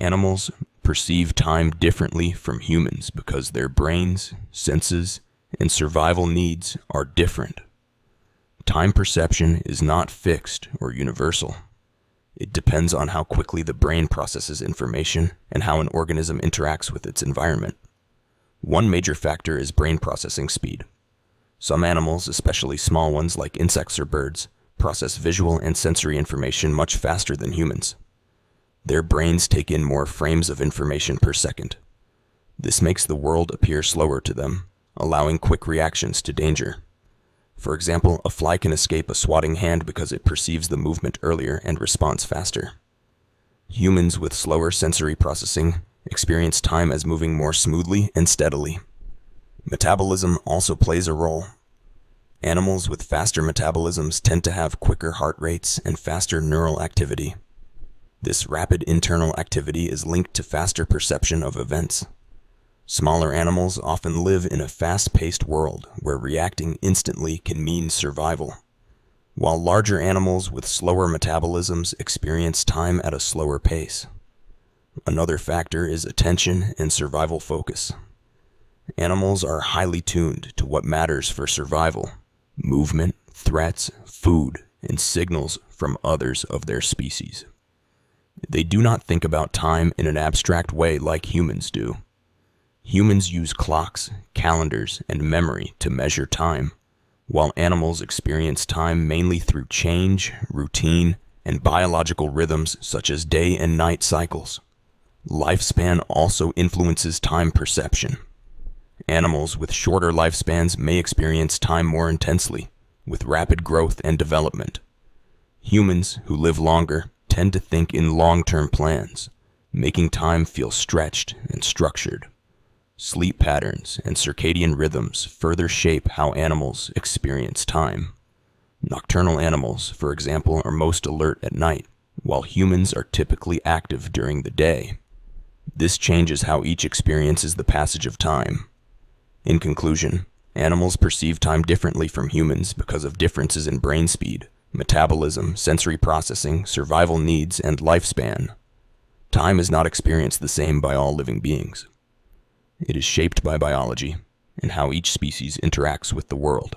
Animals perceive time differently from humans because their brains, senses, and survival needs are different. Time perception is not fixed or universal. It depends on how quickly the brain processes information and how an organism interacts with its environment. One major factor is brain processing speed. Some animals, especially small ones like insects or birds, process visual and sensory information much faster than humans. Their brains take in more frames of information per second. This makes the world appear slower to them, allowing quick reactions to danger. For example, a fly can escape a swatting hand because it perceives the movement earlier and responds faster. Humans with slower sensory processing experience time as moving more smoothly and steadily. Metabolism also plays a role. Animals with faster metabolisms tend to have quicker heart rates and faster neural activity. This rapid internal activity is linked to faster perception of events. Smaller animals often live in a fast-paced world where reacting instantly can mean survival, while larger animals with slower metabolisms experience time at a slower pace. Another factor is attention and survival focus. Animals are highly tuned to what matters for survival: movement, threats, food, and signals from others of their species. They do not think about time in an abstract way like humans do. Humans use clocks, calendars, and memory to measure time, while animals experience time mainly through change, routine, and biological rhythms such as day and night cycles. Lifespan also influences time perception. Animals with shorter lifespans may experience time more intensely, with rapid growth and development. Humans, who live longer, tend to think in long-term plans, making time feel stretched and structured. Sleep patterns and circadian rhythms further shape how animals experience time. Nocturnal animals, for example, are most alert at night, while humans are typically active during the day. This changes how each experiences the passage of time. In conclusion, animals perceive time differently from humans because of differences in brain speed, metabolism, sensory processing, survival needs, and lifespan. Time is not experienced the same by all living beings. It is shaped by biology and how each species interacts with the world.